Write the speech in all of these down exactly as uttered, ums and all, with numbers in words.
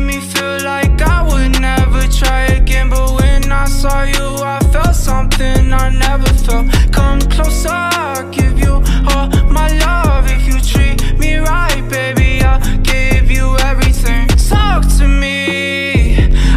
me feel like I would never try again, but when I saw you I felt something I never felt. Come closer, I'll give you all my love. If you treat me right, baby, I'll give you everything. Talk to me,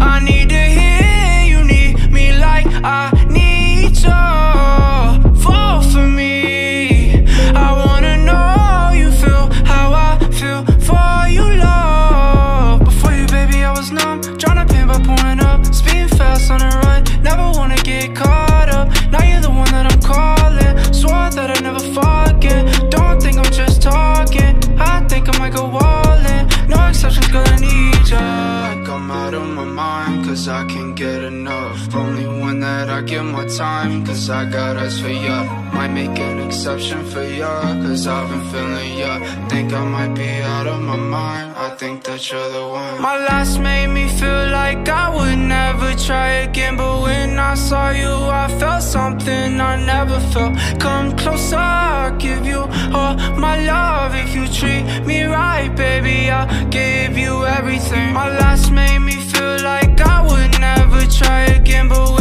I need to hear you need me like I need you. Fall for me, I wanna know you feel how I feel for you, love. Before you, baby, I was numb, tryna pin by pulling up, speeding fast on the run, never wanna get caught up. Now you're the one that I'm calling, swore that I'd never forget. Don't think I'm just talking, I think I'm like a wallin'. No exceptions, girl, I need ya. Like I'm out of my mind, cause I can't get enough. Only one that I give my time, cause I got eyes for ya. Might make an exception for ya, cause I've been feeling ya. Think I might be out of my mind, I think that you're the one. My last made me feel like I would never try again, but when I saw you I felt something I never felt. Come closer, I'll give you all my love. If you treat me right, baby, I'll give you everything. My last made me feel like I would never try again, but